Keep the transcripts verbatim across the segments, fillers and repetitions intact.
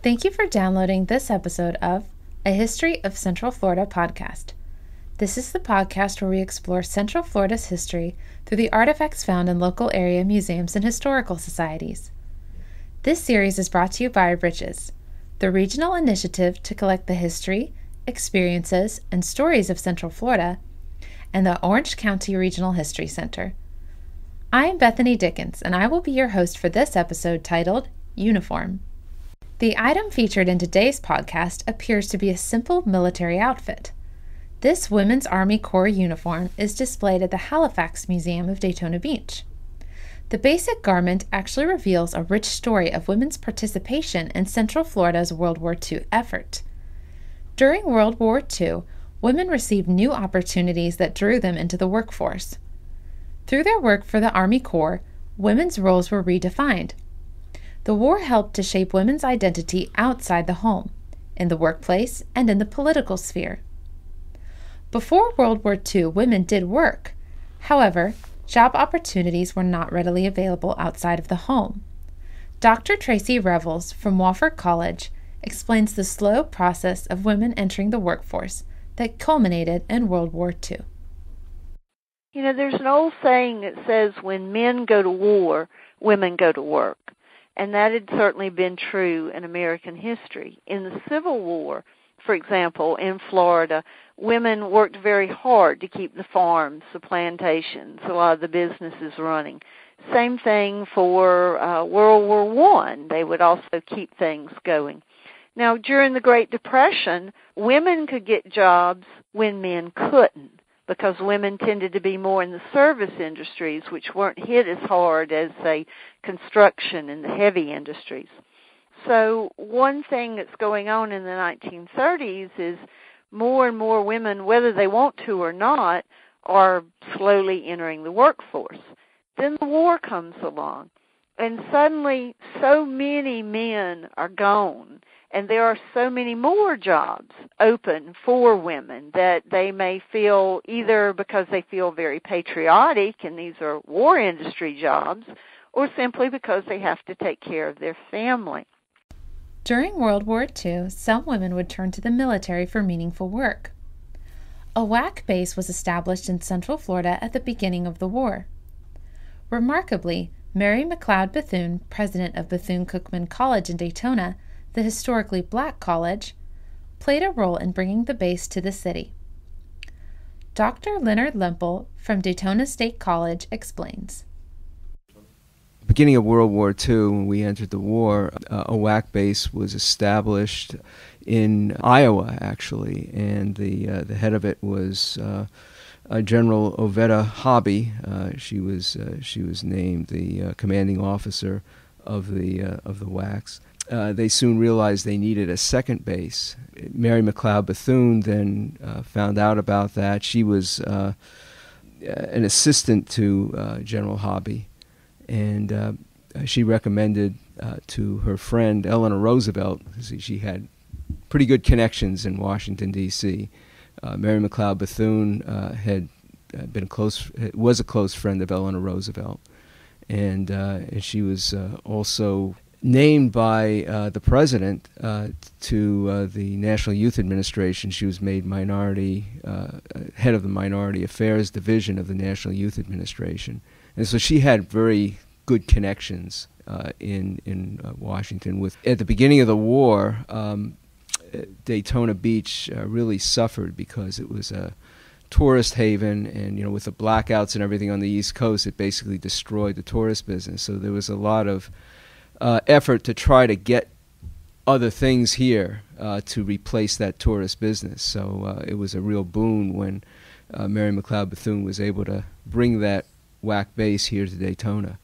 Thank you for downloading this episode of A History of Central Florida podcast. This is the podcast where we explore Central Florida's history through the artifacts found in local area museums and historical societies. This series is brought to you by Bridges, the regional initiative to collect the history, experiences, and stories of Central Florida, and the Orange County Regional History Center. I am Bethany Dickens, and I will be your host for this episode titled Uniform. The item featured in today's podcast appears to be a simple military outfit. This Women's Army Corps uniform is displayed at the Halifax Museum of Daytona Beach. The basic garment actually reveals a rich story of women's participation in Central Florida's World War Two effort. During World War Two, women received new opportunities that drew them into the workforce. Through their work for the Army Corps, women's roles were redefined. The war helped to shape women's identity outside the home, in the workplace, and in the political sphere. Before World War Two, women did work. However, job opportunities were not readily available outside of the home. Doctor Tracy Revels from Wofford College explains the slow process of women entering the workforce that culminated in World War Two. You know, there's an old saying that says when men go to war, women go to work. And that had certainly been true in American history. In the Civil War, for example, in Florida, women worked very hard to keep the farms, the plantations, a lot of the businesses running. Same thing for uh, World War One. They would also keep things going. Now, during the Great Depression, women could get jobs when men couldn't, because women tended to be more in the service industries, which weren't hit as hard as, say, construction and the heavy industries. So one thing that's going on in the nineteen thirties is more and more women, whether they want to or not, are slowly entering the workforce. Then the war comes along, and suddenly so many men are gone, and there are so many more jobs open for women that they may feel, either because they feel very patriotic and these are war industry jobs, or simply because they have to take care of their family. During World War Two, some women would turn to the military for meaningful work. A W A C base was established in Central Florida at the beginning of the war. Remarkably, Mary McLeod Bethune, president of Bethune-Cookman College in Daytona, the historically black college, played a role in bringing the base to the city. Doctor Leonard Lempel from Daytona State College explains. The beginning of World War Two, when we entered the war, uh, a W A C base was established in Iowa, actually, and the, uh, the head of it was uh, uh, General Oveta Hobby. Uh, she, was, uh, she was named the uh, commanding officer of the, uh, of the W A Cs. Uh, they soon realized they needed a second base. Mary McLeod Bethune then uh, found out about that. She was uh, an assistant to uh, General Hobby, and uh, she recommended uh, to her friend Eleanor Roosevelt, she had pretty good connections in Washington, D C. Uh, Mary McLeod Bethune uh, had been a close, was a close friend of Eleanor Roosevelt, and, uh, and she was uh, also named by uh, the president uh, to uh, the National Youth Administration. She was made minority, uh, head of the Minority Affairs Division of the National Youth Administration. And so she had very good connections uh, in, in uh, Washington. With, at the beginning of the war, um, Daytona Beach uh, really suffered because it was a tourist haven, and you know, with the blackouts and everything on the East Coast, it basically destroyed the tourist business. So there was a lot of Uh, effort to try to get other things here uh, to replace that tourist business. So uh, it was a real boon when uh, Mary McLeod Bethune was able to bring that W A C base here to Daytona.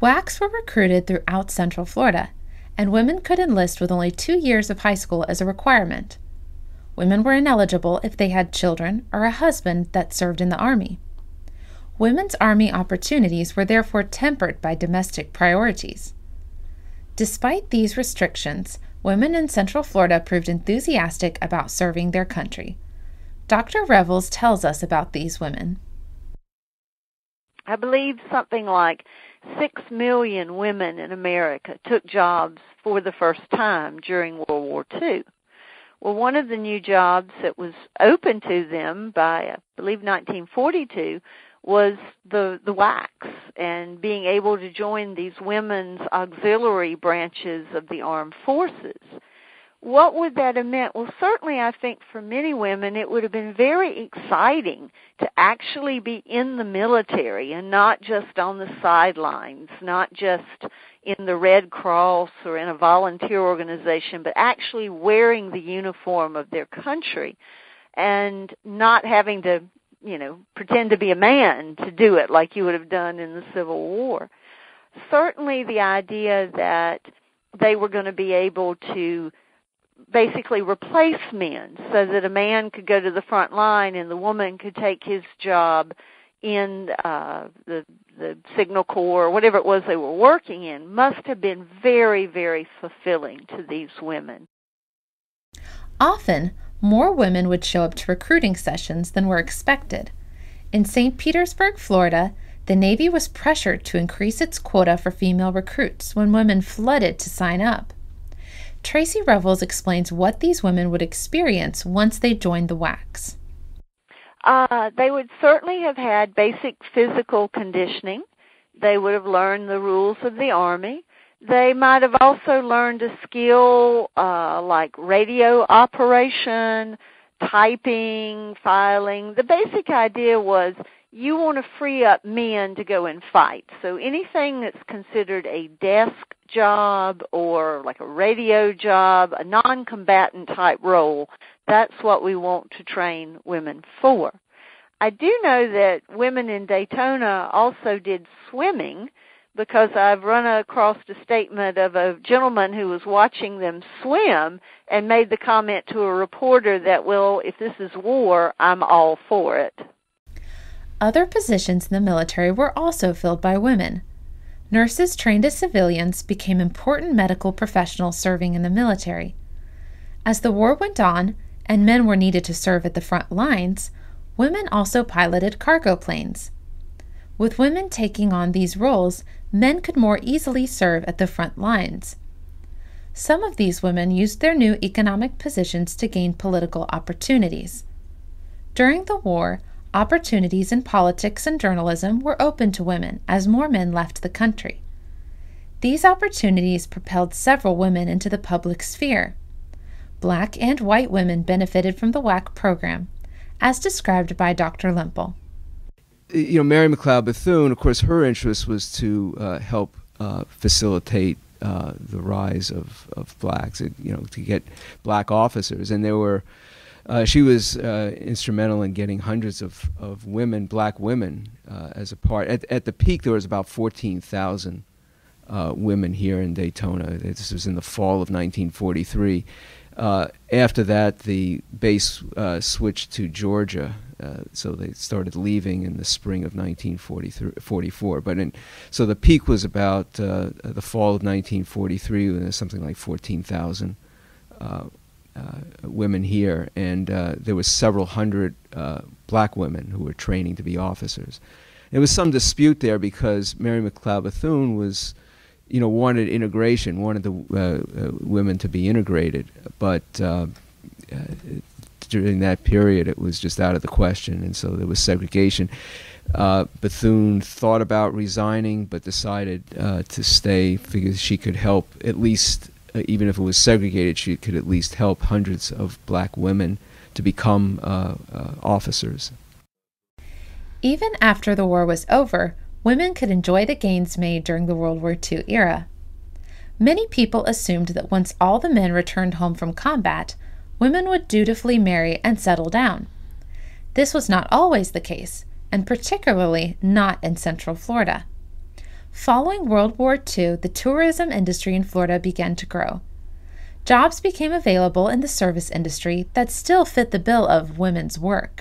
W A Cs were recruited throughout Central Florida, and women could enlist with only two years of high school as a requirement. Women were ineligible if they had children or a husband that served in the Army. Women's Army opportunities were therefore tempered by domestic priorities. Despite these restrictions, women in Central Florida proved enthusiastic about serving their country. Doctor Revels tells us about these women. I believe something like six million women in America took jobs for the first time during World War Two. Well, one of the new jobs that was open to them by, I believe, nineteen forty-two was the, the wax, and being able to join these women's auxiliary branches of the armed forces. What would that have meant? Well, certainly I think for many women it would have been very exciting to actually be in the military and not just on the sidelines, not just in the Red Cross or in a volunteer organization, but actually wearing the uniform of their country and not having to, you know, pretend to be a man to do it like you would have done in the Civil War. Certainly the idea that they were going to be able to basically replace men so that a man could go to the front line and the woman could take his job in uh, the, the Signal Corps or whatever it was they were working in must have been very, very fulfilling to these women. Often, more women would show up to recruiting sessions than were expected. In Saint Petersburg, Florida, the Navy was pressured to increase its quota for female recruits when women flooded to sign up. Tracy Revels explains what these women would experience once they joined the wax. Uh, they would certainly have had basic physical conditioning. They would have learned the rules of the Army. They might have also learned a skill uh, like radio operation, typing, filing. The basic idea was you want to free up men to go and fight. So anything that's considered a desk job or like a radio job, a non-combatant type role, that's what we want to train women for. I do know that women in Daytona also did swimming, because I've run across a statement of a gentleman who was watching them swim and made the comment to a reporter that, well, if this is war, I'm all for it. Other positions in the military were also filled by women. Nurses trained as civilians became important medical professionals serving in the military. As the war went on and men were needed to serve at the front lines, women also piloted cargo planes. With women taking on these roles, men could more easily serve at the front lines. Some of these women used their new economic positions to gain political opportunities. During the war, opportunities in politics and journalism were open to women as more men left the country. These opportunities propelled several women into the public sphere. Black and white women benefited from the W A C program, as described by Doctor Lempel. You know, Mary McLeod Bethune, of course, her interest was to uh, help uh, facilitate uh, the rise of, of blacks, and, you know, to get black officers, and there were Uh, she was uh, instrumental in getting hundreds of, of women, black women, uh, as a part. At, at the peak, there was about fourteen thousand uh, women here in Daytona. This was in the fall of nineteen forty-three. Uh, after that, the base uh, switched to Georgia, uh, so they started leaving in the spring of nineteen forty-three, forty-four. But in, so the peak was about uh, the fall of nineteen forty-three, when there was something like fourteen thousand uh, Uh, women here, and uh, there was several hundred uh, black women who were training to be officers. There was some dispute there because Mary McLeod Bethune was, you know, wanted integration, wanted the uh, uh, women to be integrated, but uh, uh, during that period it was just out of the question, and so there was segregation. Uh, Bethune thought about resigning, but decided uh, to stay because she could help at least. Even if it was segregated, she could at least help hundreds of black women to become uh, uh, officers. Even after the war was over, women could enjoy the gains made during the World War Two era. Many people assumed that once all the men returned home from combat, women would dutifully marry and settle down. This was not always the case, and particularly not in Central Florida. Following World War Two, the tourism industry in Florida began to grow. Jobs became available in the service industry that still fit the bill of women's work.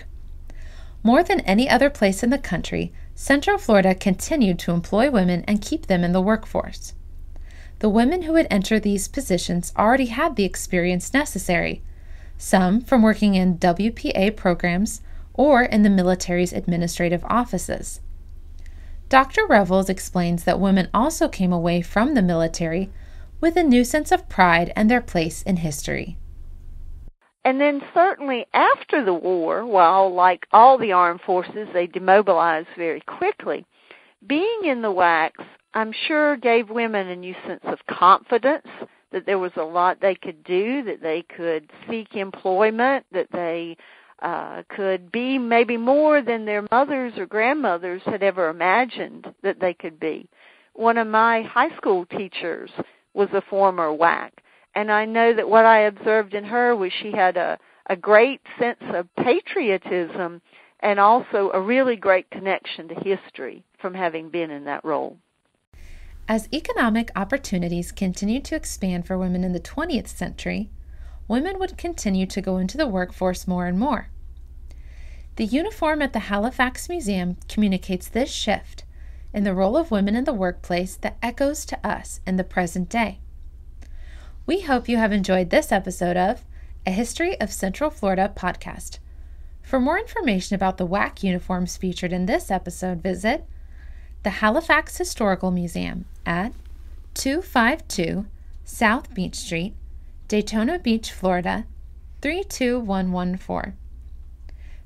More than any other place in the country, Central Florida continued to employ women and keep them in the workforce. The women who would enter these positions already had the experience necessary, some from working in W P A programs or in the military's administrative offices. Doctor Revels explains that women also came away from the military with a new sense of pride and their place in history. And then certainly after the war, while like all the armed forces, they demobilized very quickly, being in the W A C S, I'm sure, gave women a new sense of confidence, that there was a lot they could do, that they could seek employment, that they uh, could be maybe more than their mothers or grandmothers had ever imagined that they could be. One of my high school teachers was a former W A C, and I know that what I observed in her was she had a, a great sense of patriotism and also a really great connection to history from having been in that role. As economic opportunities continued to expand for women in the twentieth century, women would continue to go into the workforce more and more. The uniform at the Halifax Museum communicates this shift in the role of women in the workplace that echoes to us in the present day. We hope you have enjoyed this episode of A History of Central Florida podcast. For more information about the W A C uniforms featured in this episode, visit the Halifax Historical Museum at two fifty-two South Beach Street, Daytona Beach, Florida, three two one one four.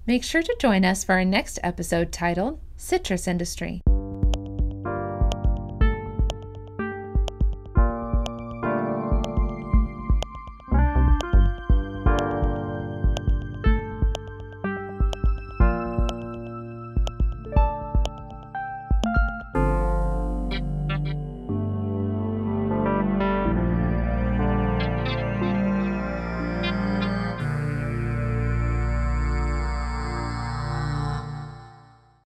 Make sure to join us for our next episode titled Citrus Industry.